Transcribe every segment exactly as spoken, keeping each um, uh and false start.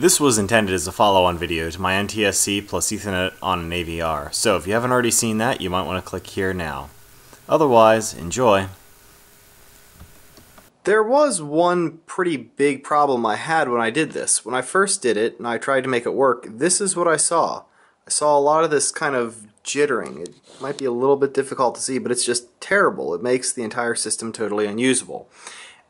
This was intended as a follow-on video to my N T S C plus Ethernet on an A V R, so if you haven't already seen that, you might want to click here now. Otherwise, enjoy! There was one pretty big problem I had when I did this. When I first did it, and I tried to make it work, this is what I saw. I saw a lot of this kind of jittering. It might be a little bit difficult to see, but it's just terrible. It makes the entire system totally unusable.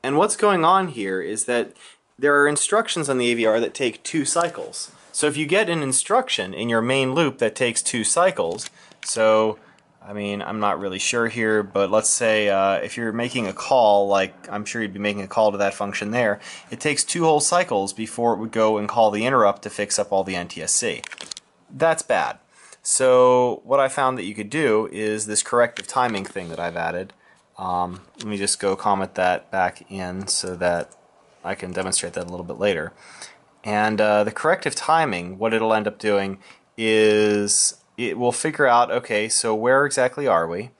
And what's going on here is that there are instructions on the A V R that take two cycles. So if you get an instruction in your main loop that takes two cycles, so I mean, I'm not really sure here, but let's say uh, if you're making a call, like I'm sure you'd be making a call to that function there, it takes two whole cycles before it would go and call the interrupt to fix up all the N T S C. That's bad. So what I found that you could do is this corrective timing thing that I've added. Um, let me just go comment that back in so that I can demonstrate that a little bit later. And uh, the corrective timing, what it'll end up doing is it will figure out, okay, so where exactly are we?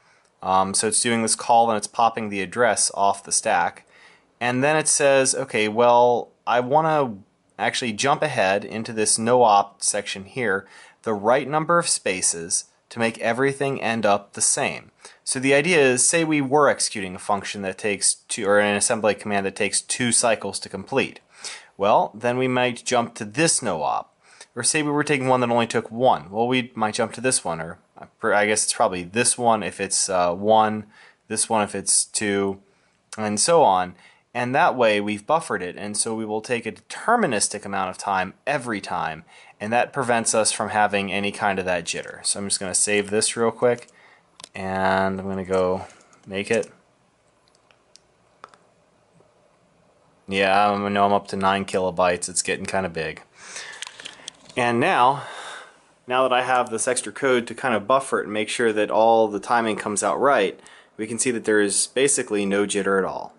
Um, so it's doing this call and it's popping the address off the stack. And then it says, okay, well, I want to actually jump ahead into this no-op section here, the right number of spaces to make everything end up the same. So the idea is, say we were executing a function that takes two, or an assembly command that takes two cycles to complete. Well, then we might jump to this no-op. Or say we were taking one that only took one. Well, we might jump to this one, or I guess it's probably this one if it's uh, one, this one if it's two, and so on. And that way we've buffered it, and so we will take a deterministic amount of time every time, and that prevents us from having any kind of that jitter. So I'm just going to save this real quick, and I'm going to go make it. Yeah, I know I'm up to nine kilobytes. It's getting kind of big. And now, now that I have this extra code to kind of buffer it and make sure that all the timing comes out right, we can see that there is basically no jitter at all.